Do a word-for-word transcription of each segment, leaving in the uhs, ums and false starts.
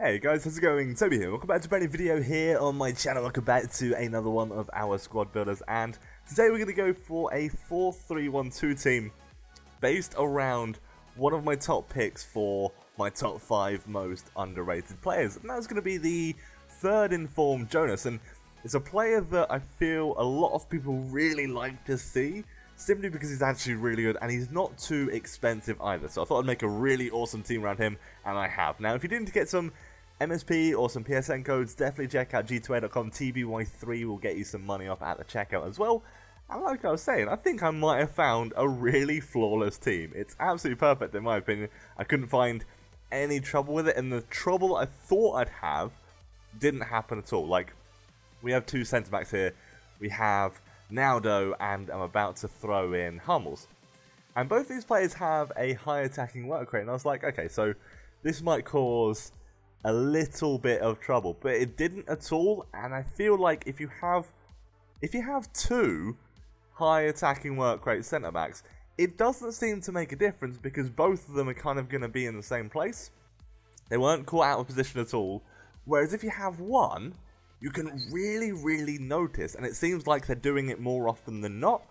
Hey guys, how's it going? Toby here. Welcome back to a brand new video here on my channel. Welcome back to another one of our squad builders, and today we're going to go for a four three one two team based around one of my top picks for my top five most underrated players, and that's going to be the third in form, Jonas, and it's a player that I feel a lot of people really like to see, simply because he's actually really good and he's not too expensive either. So I thought I'd make a really awesome team around him, and I have. Now, if you didn't get some M S P or some P S N codes, definitely check out G two A dot com. T B Y three will get you some money off at the checkout as well. And like I was saying, I think I might have found a really flawless team. It's absolutely perfect in my opinion. I couldn't find any trouble with it, and the trouble I thought I'd have didn't happen at all. Like, we have two centre-backs here. We have Naldo, and I'm about to throw in Hummels. And both these players have a high attacking work rate, and I was like, okay, so this might cause a little bit of trouble, but it didn't at all. And I feel like if you have if you have two high attacking work rate centre backs, it doesn't seem to make a difference because both of them are kind of going to be in the same place. They weren't caught out of position at all, whereas if you have one, you can really really notice, and it seems like they're doing it more often than not.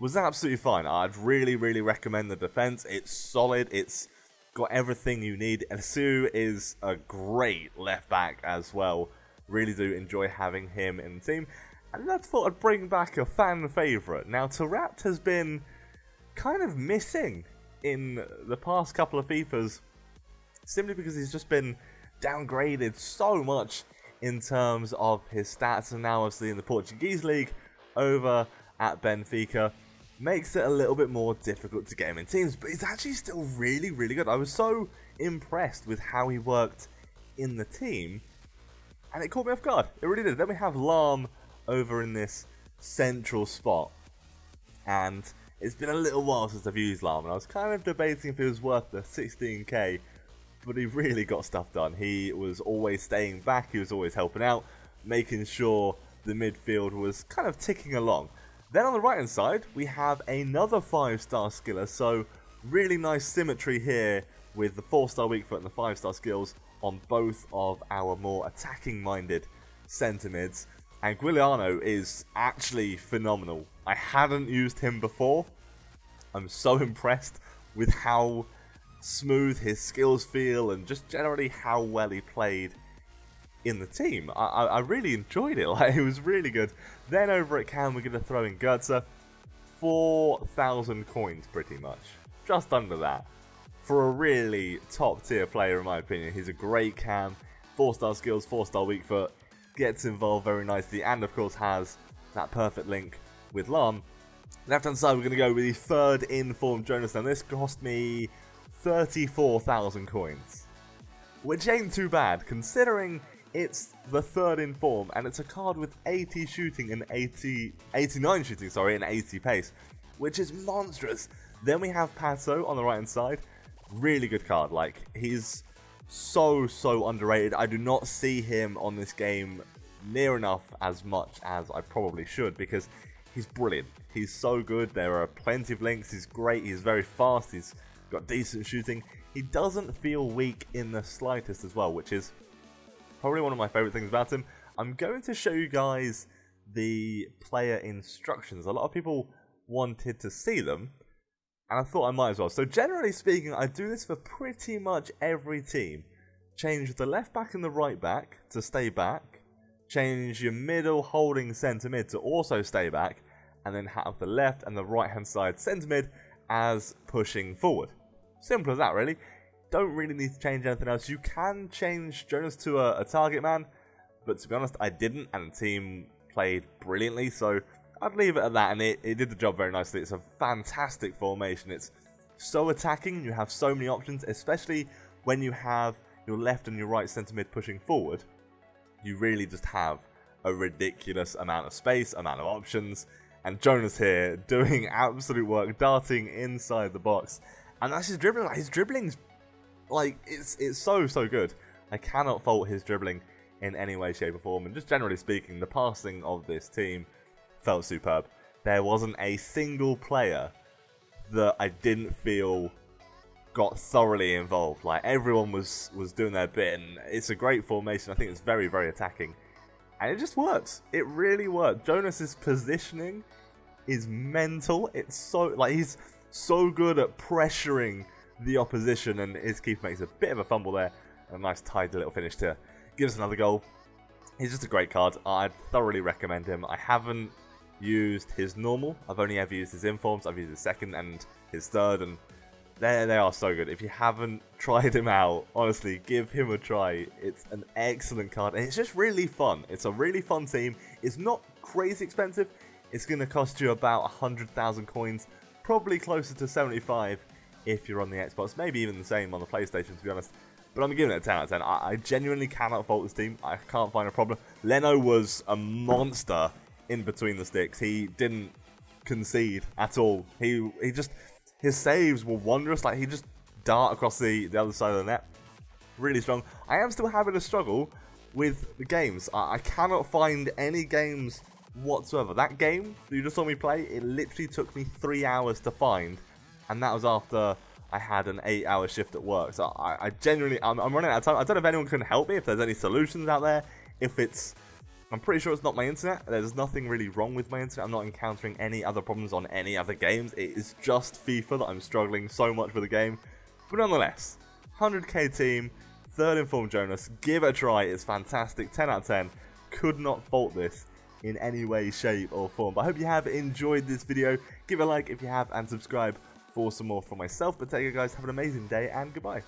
Was absolutely fine. I'd really really recommend the defence. It's solid, it's got everything you need. Esu is a great left back as well. Really do enjoy having him in the team. And I thought I'd bring back a fan favourite. Now, Tarrat has been kind of missing in the past couple of FIFAs simply because he's just been downgraded so much in terms of his stats. And now obviously in the Portuguese league over at Benfica, makes it a little bit more difficult to get him in teams, but he's actually still really, really good. I was so impressed with how he worked in the team, and it caught me off guard. It really did. Then we have Lahm over in this central spot, and it's been a little while since I've used Lahm, and I was kind of debating if it was worth the sixteen K, but he really got stuff done. He was always staying back, he was always helping out, making sure the midfield was kind of ticking along. Then on the right hand side, we have another five star skiller, so really nice symmetry here with the four star weak foot and the five star skills on both of our more attacking minded centre mids. And Giuliano is actually phenomenal. I hadn't used him before. I'm so impressed with how smooth his skills feel and just generally how well he played in the team. I, I, I really enjoyed it. Like, it was really good. Then over at Cam, we're going to throw in Götze. four thousand coins, pretty much. Just under that. For a really top-tier player, in my opinion. He's a great Cam. four star skills, four star weak foot. Gets involved very nicely. And, of course, has that perfect link with Lahm. Left-hand side, we're going to go with the third in-form Jonas. Now, this cost me thirty-four thousand coins. Which ain't too bad, considering it's the third in form, and it's a card with eighty shooting and eighty, eighty-nine shooting, sorry, and eighty pace, which is monstrous. Then we have Pato on the right hand side. Really good card. Like, he's so, so underrated. I do not see him on this game near enough as much as I probably should because he's brilliant. He's so good. There are plenty of links. He's great. He's very fast. He's got decent shooting. He doesn't feel weak in the slightest as well, which is probably one of my favourite things about him. I'm going to show you guys the player instructions. A lot of people wanted to see them, and I thought I might as well. So generally speaking, I do this for pretty much every team. Change the left back and the right back to stay back. Change your middle holding centre mid to also stay back. And then have the left and the right hand side centre mid as pushing forward. Simple as that, really. Don't really need to change anything else. You can change Jonas to a, a target man, but to be honest, I didn't, and the team played brilliantly, so I'd leave it at that, and it, it did the job very nicely. It's a fantastic formation. It's so attacking, you have so many options, especially when you have your left and your right centre mid pushing forward. You really just have a ridiculous amount of space, amount of options, and Jonas here doing absolute work, darting inside the box, and that's his dribbling. His dribbling's Like, it's it's so, so good. I cannot fault his dribbling in any way, shape, or form. And just generally speaking, the passing of this team felt superb. There wasn't a single player that I didn't feel got thoroughly involved. Like, everyone was was doing their bit, and it's a great formation. I think it's very, very attacking. And it just worked. It really worked. Jonas's positioning is mental. It's so, like, he's so good at pressuring the opposition, and his keeper makes a bit of a fumble there. And a nice tidy little finish to give us another goal. He's just a great card. I'd thoroughly recommend him. I haven't used his normal. I've only ever used his informs. I've used his second and his third, and they, they are so good. If you haven't tried him out, honestly, give him a try. It's an excellent card, and it's just really fun. It's a really fun team. It's not crazy expensive. It's going to cost you about one hundred thousand coins, probably closer to seventy-five if you're on the Xbox, maybe even the same on the PlayStation, to be honest. But I'm giving it a ten out of ten. I, I genuinely cannot fault this team. I can't find a problem. Leno was a monster in between the sticks. He didn't concede at all. He he just, his saves were wondrous. Like, he just dart across the, the other side of the net. Really strong. I am still having a struggle with the games. I, I cannot find any games whatsoever. That game that you just saw me play, it literally took me three hours to find. And that was after I had an eight hour shift at work. So I, I genuinely, I'm, I'm running out of time. I don't know if anyone can help me, if there's any solutions out there. If it's, I'm pretty sure it's not my internet. There's nothing really wrong with my internet. I'm not encountering any other problems on any other games. It is just FIFA that I'm struggling so much with the game. But nonetheless, one hundred K team, third informed Jonas. Give it a try. It's fantastic. ten out of ten. Could not fault this in any way, shape or form. But I hope you have enjoyed this video. Give it a like if you have, and subscribe for some more from myself. But take care, guys. Have an amazing day, and goodbye.